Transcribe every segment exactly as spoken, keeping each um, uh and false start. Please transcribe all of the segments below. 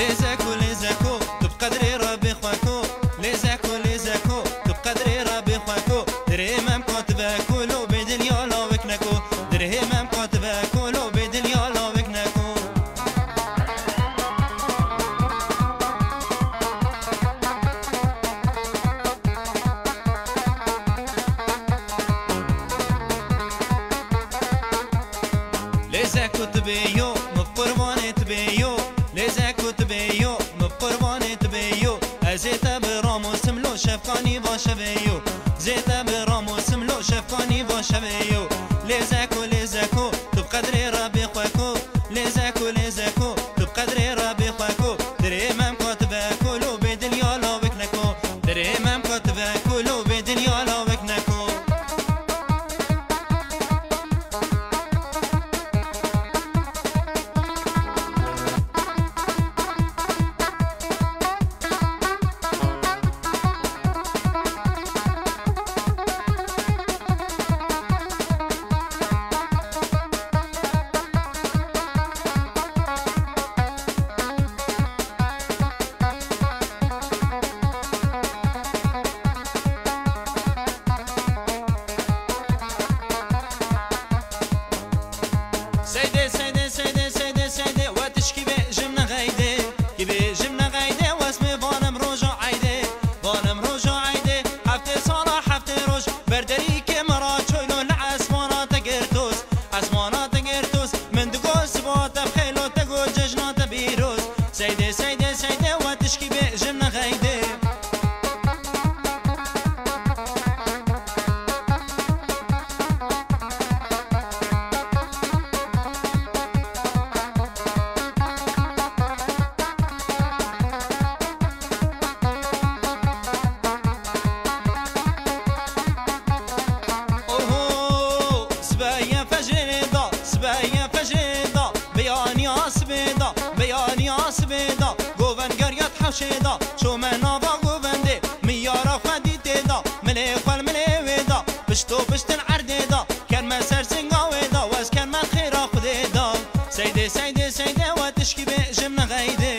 لي زاكو لي زاكو بقدري ربي خواكو لي زاكو لي زاكو بقدري ربي خواكو دري امام كنت باكلو بدنيا لو بكناكو دري امام كنت باكلو بدنيا لو بكناكو لي زاكو تبيو مقرباني تبيو لي زاكو تبيو مقرباني تبيو ازيتا برامو سملو شفقاني باشا بيو زيتا برامو سملو شفقاني باشا بيو لي زاكو لي زاكو تبقدري ربي خواكو لي زاكو لي زاكو تبقدري ربي خواكو دري امام كاتباكو لو بدنيا لو بكناكو دري امام كاتباكو لو بدنيا لو بكناكو سيدي سيدي سيدي سيدي سيدي واتش كي بيجمنا غايدي كي بيجمنا غايدي واسمي بانم روجو عايدي بانم روجو عايدي حفتي صالح حفتي روج بردري كي مرات شويلو لعسمانا تقرتوس عسمانا تقرتوس من دقول سباتا بخيلو تقول ججنا تبيروس سيدي سيدي سيدي واتش كي بيجمنا غايدي شیدا شو من آبا گوبنده میارا خودی تیدا ملی خال ملی ویدا پشتو پشتن عردیدا کن من سرسنگا ویدا واس کن من خیرا خودیدا سیده سیده سیده واتش کی بیجم نغیده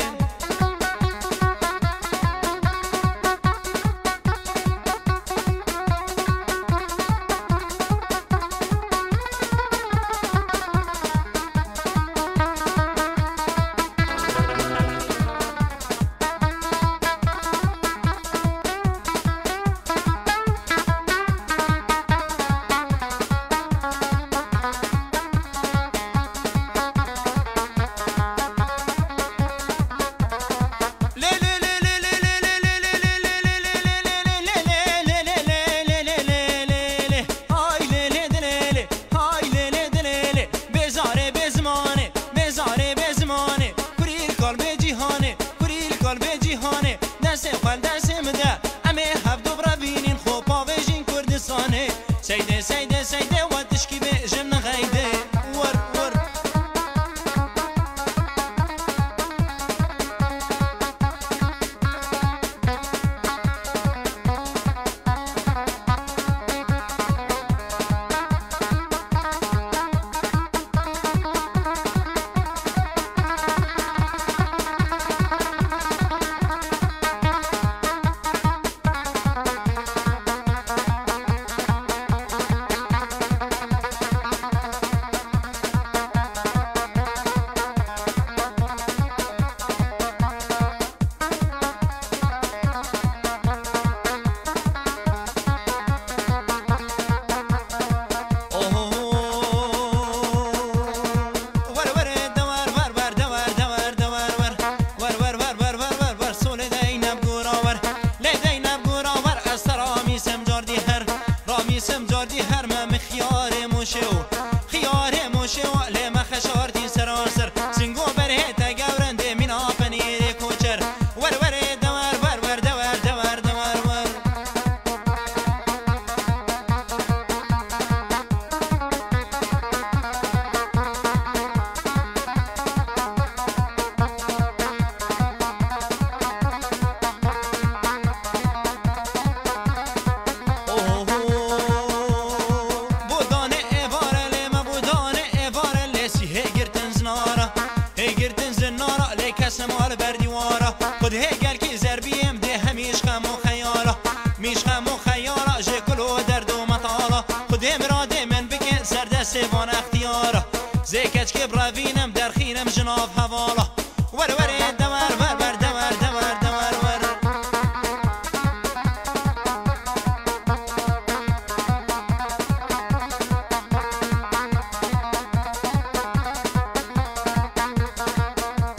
زیکچ که براییم در خیم جناب حوالا ور ور دمر ور ور دمر دمر دمر ور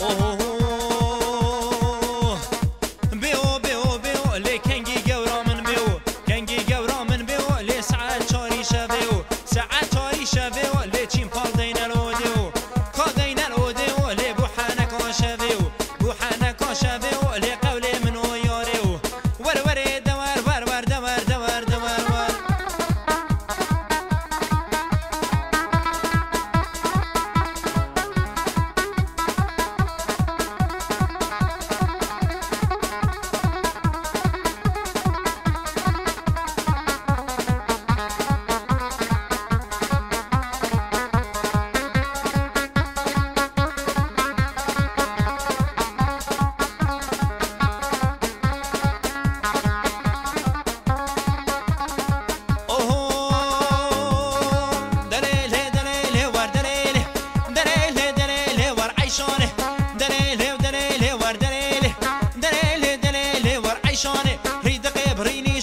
اوه بیو بیو بیو لیکنگی گورامن بیو کنگی گورامن بیو لی ساعت چاری شه بیو ساعت چاری شه بیو لی چیم پال دینالو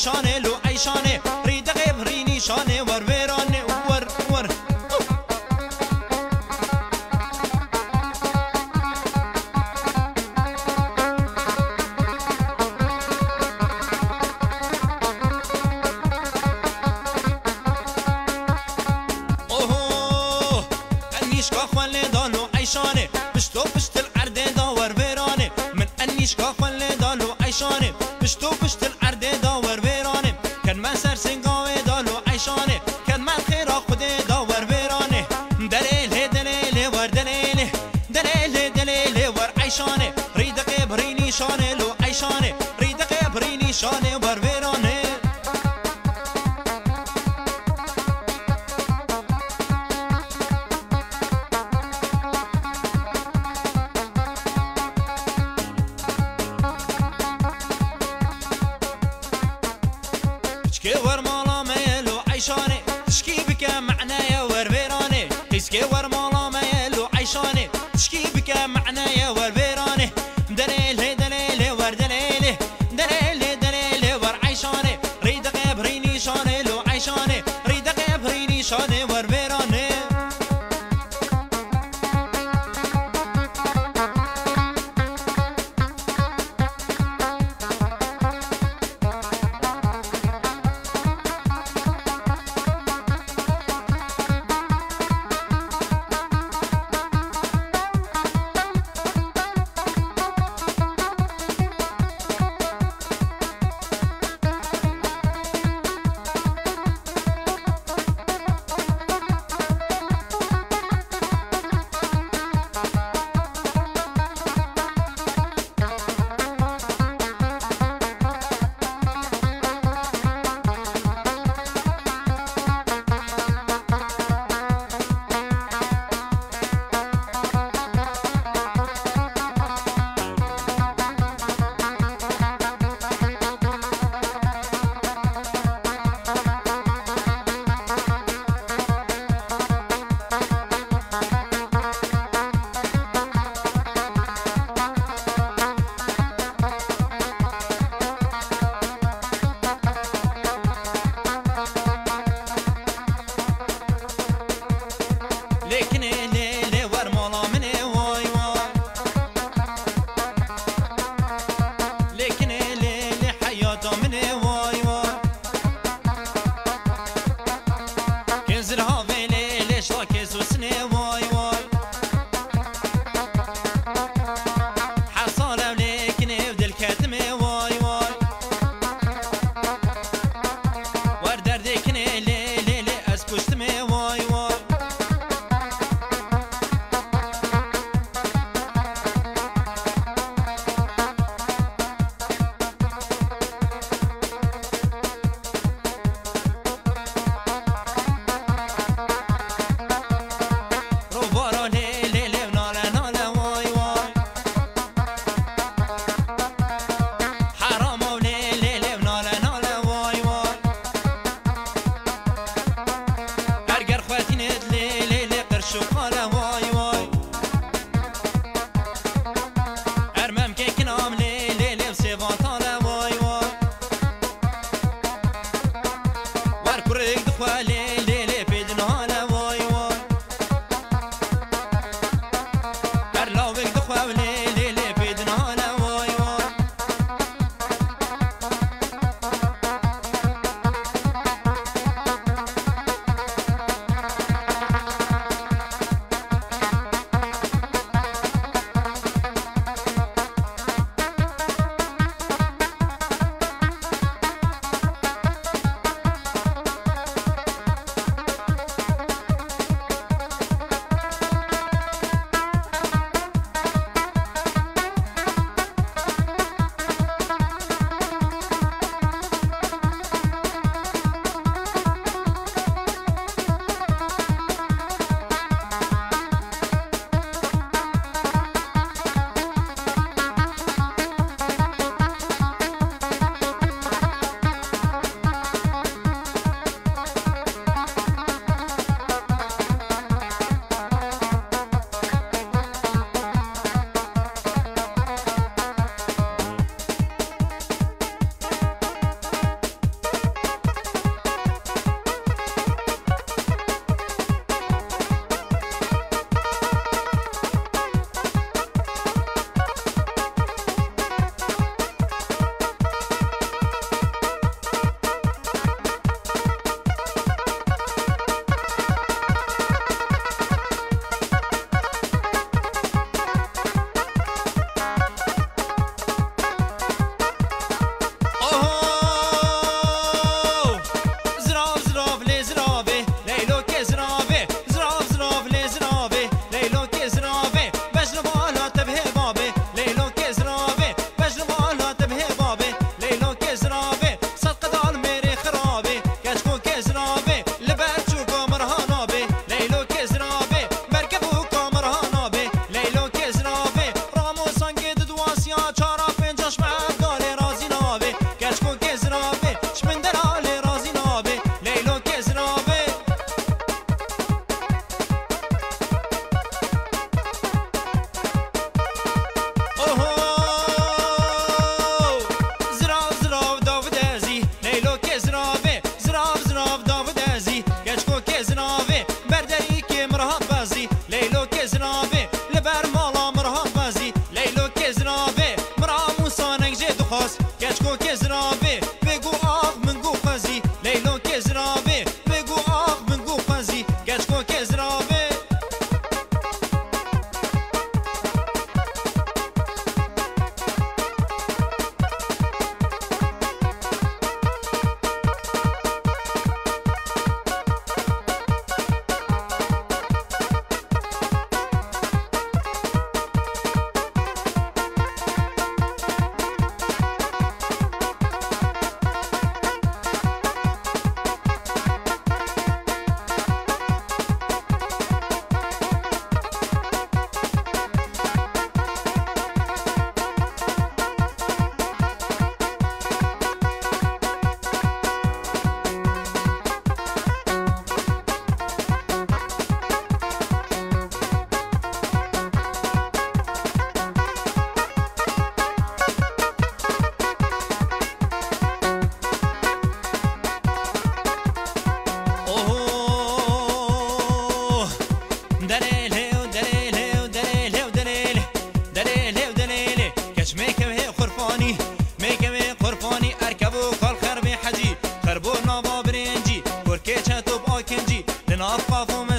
شانه لو عیشانه رید غیب رینی شانه ور ویرانه ور ور اوه انیش کا خواله دانو عیشانه پشتو پشت العرده دا ور ویرانه من انیش کا خواله دانو عیشانه پشتو پشت العرده دا ور كان ما سر سنقاوي دالو عيشاني كان ما الخير خدي داور بيراني دليلي دليلي ور دليلي دليلي دليلي ور عيشاني ريدقي بريني شاني لو عيشاني ريدقي بريني شاني ور بيراني شكي ور مالا ميلو عيشاني شكي بك معنايا ور بيراني شكي ور مالا ميلو عيشاني شكي بك معنايا ور بيراني دليلي دليلي ور دليلي دليلي دليلي ور عيشاني ريدقي بريني شاني لو عيشاني ريدقي بريني شاني ور بيراني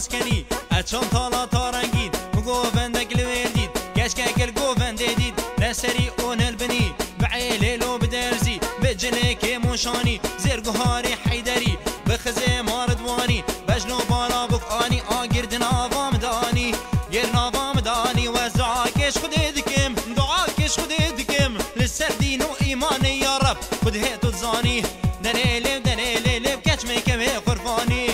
مسكني اتشم طالا طارنجين مقوفن دقل ويرديد كاشكاكل قوفن ديديد لسري اون البني بعيلي لو بدرزي بجليكي موشاني زير قهاري حيدري بخزي ماردواني بجلو بالا بفقاني اه قردن آفام داني قردن آفام داني وزعاكش خد يدكم دعاكش خد يدكم للسر دين وإيماني يا رب خد هيتو تزاني دنيلي ودنيلي لبكتش ميكم هي خرفاني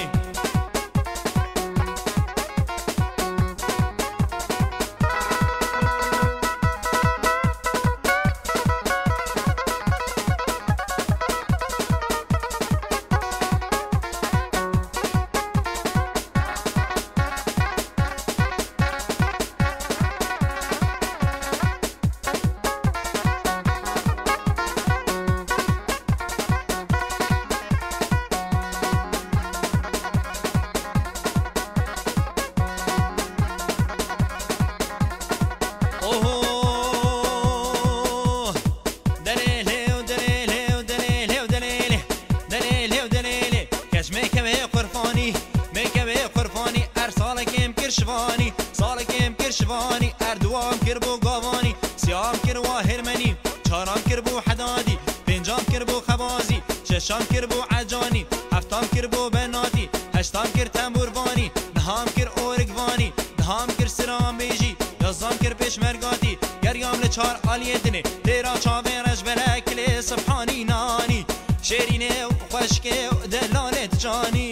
شواني صالكم كرشواني اردوام كربو قواني سيام كروا هرمني چارام كربو حدادي بنجام كربو خبازي ششام كربو عجاني هفتام كربو بنادي هشتام كر تنبورواني نهام كر اورگواني نهام كر سرام بيجي يزام كر پشمرگاتي گريام لچار آليتني تيرا چاوين رجبلك لي سبحاني ناني شيريني وخشكي ودلالت جاني